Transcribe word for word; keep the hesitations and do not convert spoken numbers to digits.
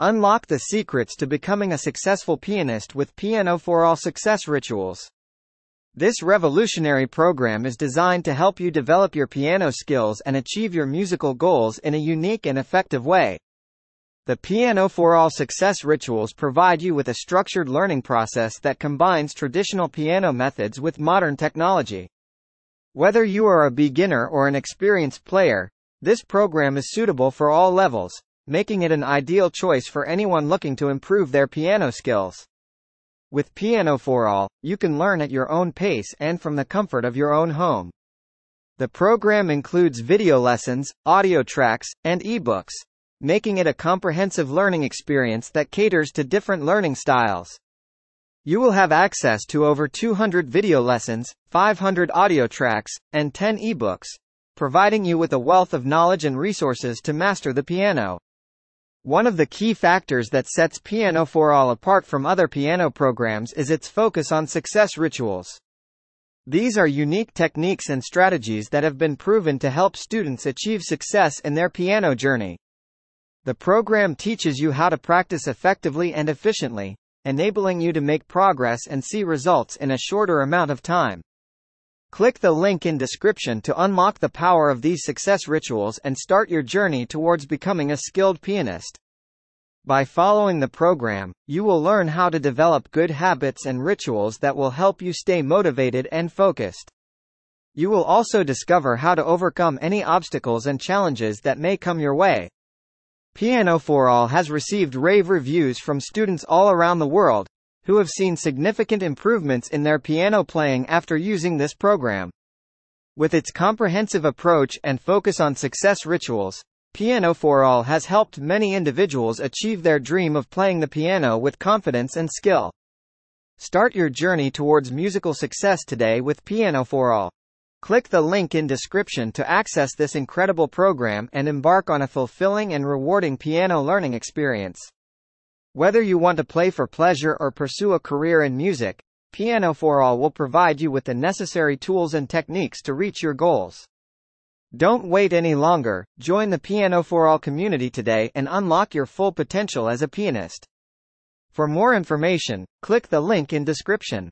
Unlock the secrets to becoming a successful pianist with Pianoforall Success Rituals. This revolutionary program is designed to help you develop your piano skills and achieve your musical goals in a unique and effective way. The Pianoforall Success Rituals provide you with a structured learning process that combines traditional piano methods with modern technology. Whether you are a beginner or an experienced player, this program is suitable for all levels, making it an ideal choice for anyone looking to improve their piano skills. With Pianoforall, you can learn at your own pace and from the comfort of your own home. The program includes video lessons, audio tracks, and ebooks, making it a comprehensive learning experience that caters to different learning styles. You will have access to over two hundred video lessons, five hundred audio tracks, and ten ebooks, providing you with a wealth of knowledge and resources to master the piano. One of the key factors that sets Pianoforall apart from other piano programs is its focus on success rituals. These are unique techniques and strategies that have been proven to help students achieve success in their piano journey. The program teaches you how to practice effectively and efficiently, enabling you to make progress and see results in a shorter amount of time. Click the link in description to unlock the power of these success rituals and start your journey towards becoming a skilled pianist. By following the program, you will learn how to develop good habits and rituals that will help you stay motivated and focused. You will also discover how to overcome any obstacles and challenges that may come your way. Pianoforall has received rave reviews from students all around the world, who have seen significant improvements in their piano playing after using this program. With its comprehensive approach and focus on success rituals, Pianoforall has helped many individuals achieve their dream of playing the piano with confidence and skill. Start your journey towards musical success today with Pianoforall. Click the link in description to access this incredible program and embark on a fulfilling and rewarding piano learning experience. Whether you want to play for pleasure or pursue a career in music, Pianoforall will provide you with the necessary tools and techniques to reach your goals. Don't wait any longer, join the Pianoforall community today and unlock your full potential as a pianist. For more information, click the link in description.